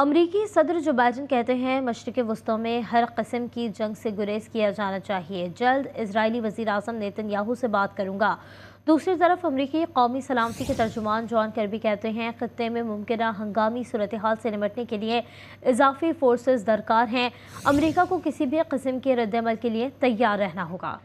अमरीकी सदर जो बाइडन कहते हैं मशरिक़ वुस्ता में हर कस्म की जंग से गुरेज किया जाना चाहिए। जल्द इजरायली वज़ीर आज़म नेतन्याहू से बात करूँगा। दूसरी तरफ अमरीकी कौमी सलामती के तर्जुमान जॉन कर्बी कहते हैं ख़त्े में मुमकिन हंगामी सूरत हाल से निमटने के लिए इजाफी फोर्सेस दरकार हैं। अमरीका को किसी भी कस्म के रद्दमल के लिए तैयार रहना होगा।